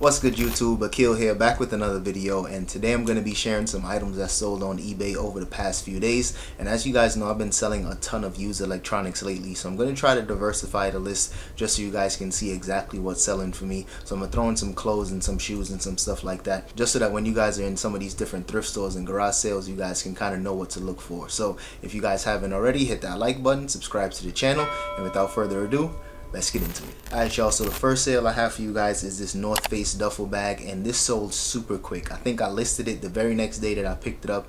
What's good, YouTube? Akil here, back with another video, and today I'm going to be sharing some items that sold on eBay over the past few days. And as you guys know, I've been selling a ton of used electronics lately, so I'm going to try to diversify the list just so you guys can see exactly what's selling for me. So I'm going to throw in some clothes and some shoes and some stuff like that, just so that when you guys are in some of these different thrift stores and garage sales, you guys can kind of know what to look for. So if you guys haven't already, hit that like button, subscribe to the channel, and without further ado, let's get into it. Alright y'all, so the first sale I have for you guys is this North Face duffel bag, and this sold super quick. I think I listed it the very next day that I picked it up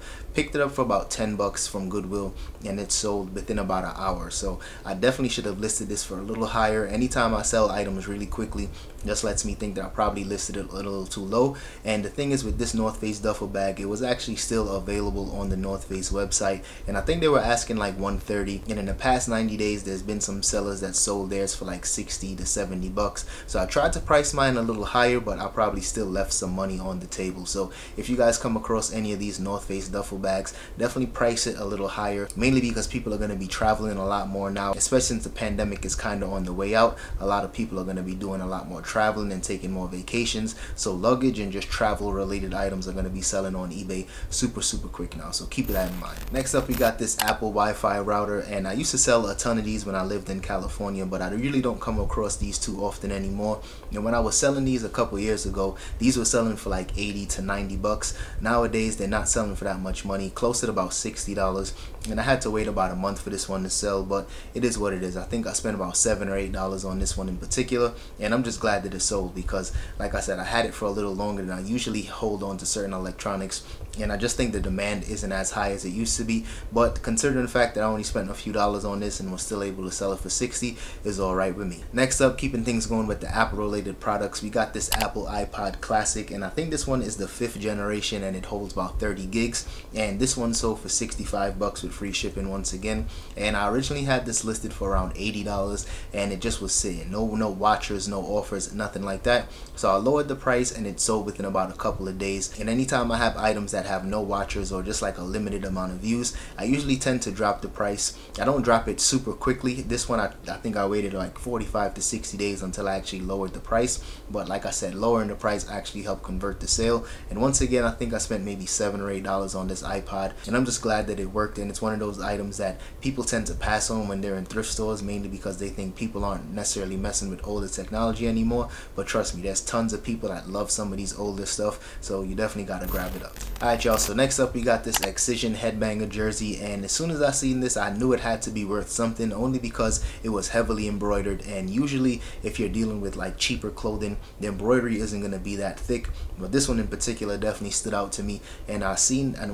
for about $10 from Goodwill, and it sold within about an hour. So I definitely should have listed this for a little higher. Anytime I sell items really quickly just lets me think that I probably listed it a little too low. And the thing is, with this North Face duffel bag, it was actually still available on the North Face website, and I think they were asking like $130, and in the past 90 days there's been some sellers that sold theirs for like $60 to $70. So I tried to price mine a little higher, but I probably still left some money on the table. So if you guys come across any of these North Face duffel bags, definitely price it a little higher, mainly because people are going to be traveling a lot more now, especially since the pandemic is kind of on the way out. A lot of people are going to be doing a lot more traveling and taking more vacations, so luggage and just travel related items are going to be selling on eBay super quick now, so keep that in mind. Next up, we got this Apple Wi-Fi router, and I used to sell a ton of these when I lived in California, but I really don't come across these too often anymore. And when I was selling these a couple years ago, these were selling for like $80 to $90. Nowadays they're not selling for that much money, close to about $60, and I had to wait about a month for this one to sell, but it is what it is. I think I spent about $7 or $8 on this one in particular, and I'm just glad that it sold, because like I said, I had it for a little longer than I usually hold on to certain electronics, and I just think the demand isn't as high as it used to be. But considering the fact that I only spent a few dollars on this and was still able to sell it for $60 is all right with me. Next up, keeping things going with the Apple related products, we got this Apple iPod Classic, and I think this one is the 5th generation, and it holds about 30 gigs, and this one sold for $65 with free shipping once again. And I originally had this listed for around $80, and it just was sitting, no watchers, no offers, nothing like that. So I lowered the price, and it sold within about a couple of days. And anytime I have items that have no watchers or just like a limited amount of views, I usually tend to drop the price. I don't drop it super quickly. This one I think I waited like 45 to 60 days until I actually lowered the price. But like I said, lowering the price actually helped convert the sale. And once again, I think I spent maybe $7 or $8 on this iPod, and I'm just glad that it worked. And it's one of those items that people tend to pass on when they're in thrift stores, mainly because they think people aren't necessarily messing with older technology anymore. But trust me, there's tons of people that love some of these older stuff, so you definitely gotta grab it up. Alright y'all, so next up we got this Excision Headbanger jersey, and as soon as I seen this, I knew it had to be worth something, only because it was heavily embroidered. And usually if you're dealing with like cheaper clothing, the embroidery isn't gonna be that thick, but this one in particular definitely stood out to me. And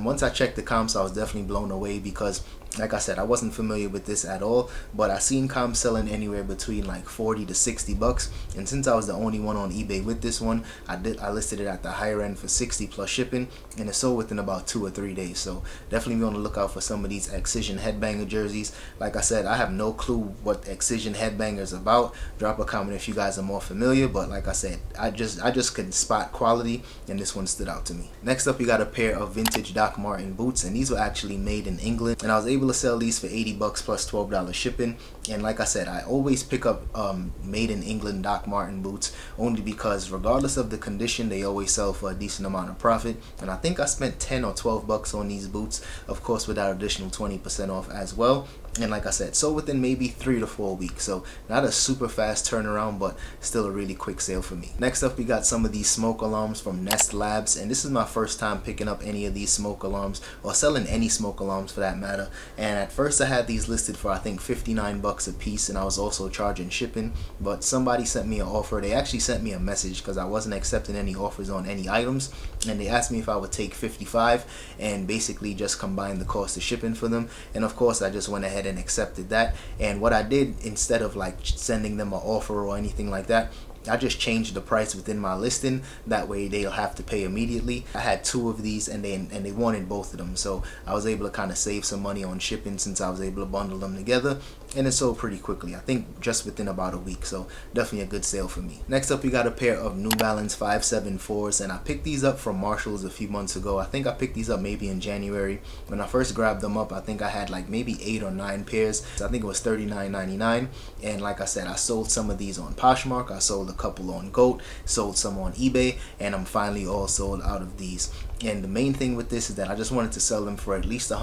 once I checked the comps, I was definitely blown away, because like I said, I wasn't familiar with this at all, but I seen comps selling anywhere between like $40 to $60, and since I was the only one on eBay with this one, I listed it at the higher end for $60 plus shipping, and it sold within about 2 or 3 days. So definitely be on the lookout for some of these Excision Headbanger jerseys. Like I said, I have no clue what Excision Headbanger is about. Drop a comment if you guys are more familiar, but like I said, I just couldn't spot quality, and this one stood out to me. Next up, we got a pair of vintage Doc Marten boots, and these were actually made in England, and I was able to sell these for $80 plus $12 shipping. And like I said, I always pick up made in England Doc Marten boots, only because regardless of the condition, they always sell for a decent amount of profit. And I think I spent $10 or $12 on these boots, of course with that additional 20% off as well. And like I said, so within maybe 3 to 4 weeks, so not a super fast turnaround, but still a really quick sale for me. Next up, we got some of these smoke alarms from Nest Labs, and this is my first time picking up any of these smoke alarms, or selling any smoke alarms for that matter. And at first I had these listed for I think $59 a piece, and I was also charging shipping, but somebody sent me an offer. They actually sent me a message because I wasn't accepting any offers on any items, and they asked me if I would take $55 and basically just combine the cost of shipping for them. And of course I just went ahead and accepted that. And what I did, instead of like sending them an offer or anything like that, I just changed the price within my listing, that way they'll have to pay immediately. I had 2 of these, and they wanted both of them, so I was able to kind of save some money on shipping since I was able to bundle them together. and it sold pretty quickly, I think just within about a week, so definitely a good sale for me. Next up, we got a pair of New Balance 574s, and I picked these up from Marshalls a few months ago. I think I picked these up maybe in January. When I first grabbed them up, I think I had like maybe 8 or 9 pairs, so I think it was $39.99, and like I said, I sold some of these on Poshmark, I sold a couple on GOAT, sold some on eBay, and I'm finally all sold out of these. And the main thing with this is that I just wanted to sell them for at least $100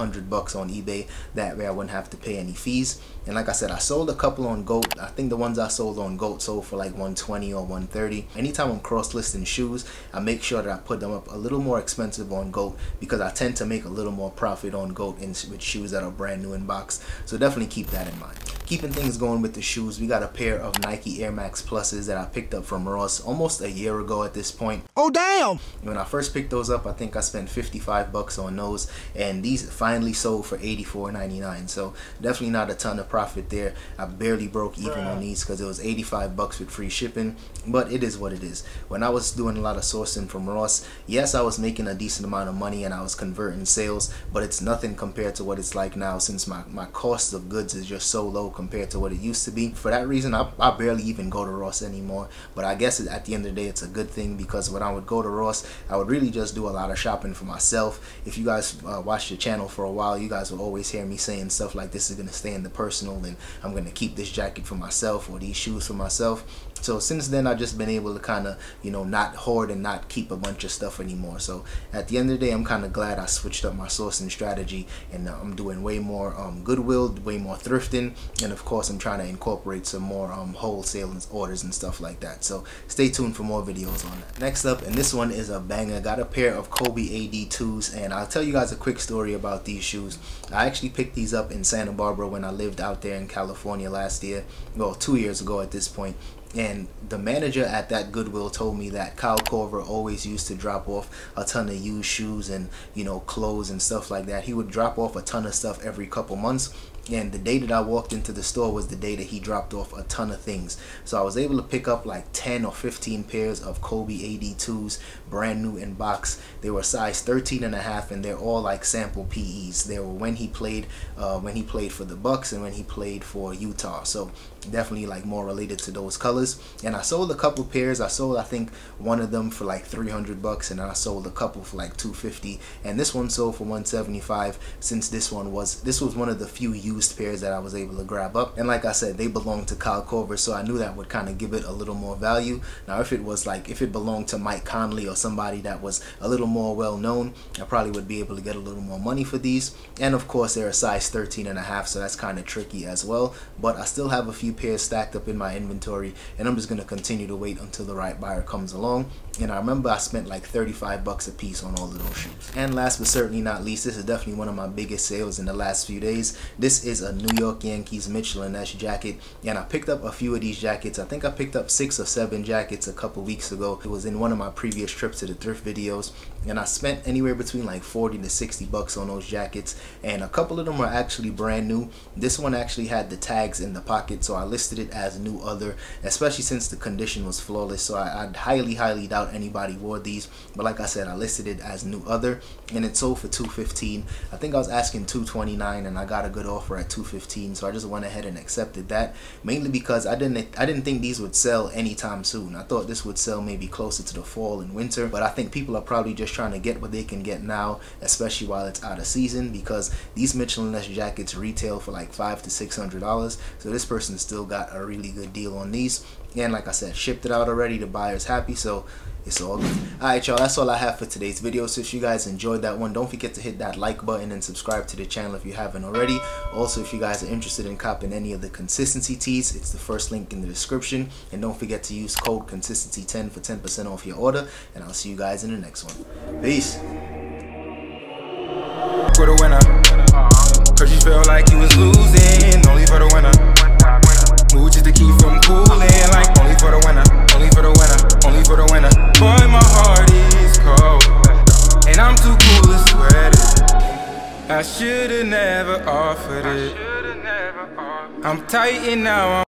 on eBay, that way I wouldn't have to pay any fees. And like I said, I sold a couple on GOAT. I think the ones I sold on GOAT sold for like $120 or $130. Anytime I'm cross-listing shoes, I make sure that I put them up a little more expensive on GOAT, because I tend to make a little more profit on GOAT with shoes that are brand new in box. So definitely keep that in mind. Keeping things going with the shoes, we got a pair of Nike Air Max Pluses that I picked up from Ross almost a year ago at this point. Oh damn! When I first picked those up, I think I spent $55 on those, and these finally sold for $84.99. So definitely not a ton of profit there. I barely broke even on these because it was $85 with free shipping, but it is what it is. When I was doing a lot of sourcing from Ross, yes, I was making a decent amount of money and I was converting sales, but it's nothing compared to what it's like now, since my cost of goods is just so low compared to what it used to be. For that reason, I barely even go to Ross anymore, but I guess at the end of the day, it's a good thing, because when I would go to Ross, I would really just do a lot of shopping for myself. If you guys watch the channel for a while, you guys will always hear me saying stuff like, this is going to stay in the personal, and I'm going to keep this jacket for myself or these shoes for myself. So since then, I've just been able to kind of, you know, not hoard and not keep a bunch of stuff anymore. So at the end of the day, I'm kind of glad I switched up my sourcing strategy, and I'm doing way more Goodwill, way more thrifting, and of course, I'm trying to incorporate some more wholesale orders and stuff like that. So stay tuned for more videos on that. Next up, and this one is a banger, got a pair of Kobe AD 2s, and I'll tell you guys a quick story about these shoes. I actually picked these up in Santa Barbara when I lived out there in California last year, well, 2 years ago at this point. And the manager at that Goodwill told me that Kyle Korver always used to drop off a ton of used shoes and, you know, clothes and stuff like that. He would drop off a ton of stuff every couple months. And the day that I walked into the store was the day that he dropped off a ton of things. So I was able to pick up like 10 or 15 pairs of Kobe AD 2s, brand new in box. They were size 13.5, and they're all like sample PEs. They were when he played for the Bucks and when he played for Utah. So definitely like more related to those colors. And I sold a couple pairs. I sold, I think, one of them for like $300, and I sold a couple for like $250. And this one sold for $175, since this was one of the few used pairs that I was able to grab up. And like I said, they belong to Kyle Korver, so I knew that would kind of give it a little more value. Now, if it was like, if it belonged to Mike Conley or somebody that was a little more well known, I probably would be able to get a little more money for these. And of course, they're a size 13.5, so that's kind of tricky as well. But I still have a few pairs stacked up in my inventory, and I'm just going to continue to wait until the right buyer comes along. And I remember I spent like $35 a piece on all of those shoes. And last but certainly not least, this is definitely one of my biggest sales in the last few days. This is a New York Yankees Mitchell and Ness jacket, and I picked up a few of these jackets. I think I picked up 6 or 7 jackets a couple weeks ago. It was in one of my previous trips to the thrift videos, and I spent anywhere between like $40 to $60 on those jackets, and a couple of them are actually brand new. This one actually had the tags in the pocket, so I listed it as new other, especially since the condition was flawless. So I highly doubt anybody wore these, but like I said, I listed it as new other, and it sold for $215. I think I was asking $229, and I got a good offer at $215, so I just went ahead and accepted that, mainly because I didn't think these would sell anytime soon. I thought this would sell maybe closer to the fall and winter, but I think people are probably just trying to get what they can get now, especially while it's out of season, because these Mitchell and Ness jackets retail for like $500 to $600, so this person still got a really good deal on these. And like I said, shipped it out already, the buyer's happy, so it's all good. Alright y'all, that's all I have for today's video. So if you guys enjoyed that one, don't forget to hit that like button and subscribe to the channel if you haven't already. Also, if you guys are interested in copping any of the consistency tees, it's the first link in the description. And don't forget to use code consistency10 for 10% off your order. And I'll see you guys in the next one. Peace. For the winner, cause you felt like you was losing, only for the winner. Move just to keep from cooling, like only for the winner, only for the winner, only for the winner. Boy, my heart is cold, and I'm too cool to sweat it. I should've never offered it. I'm tight and now I'm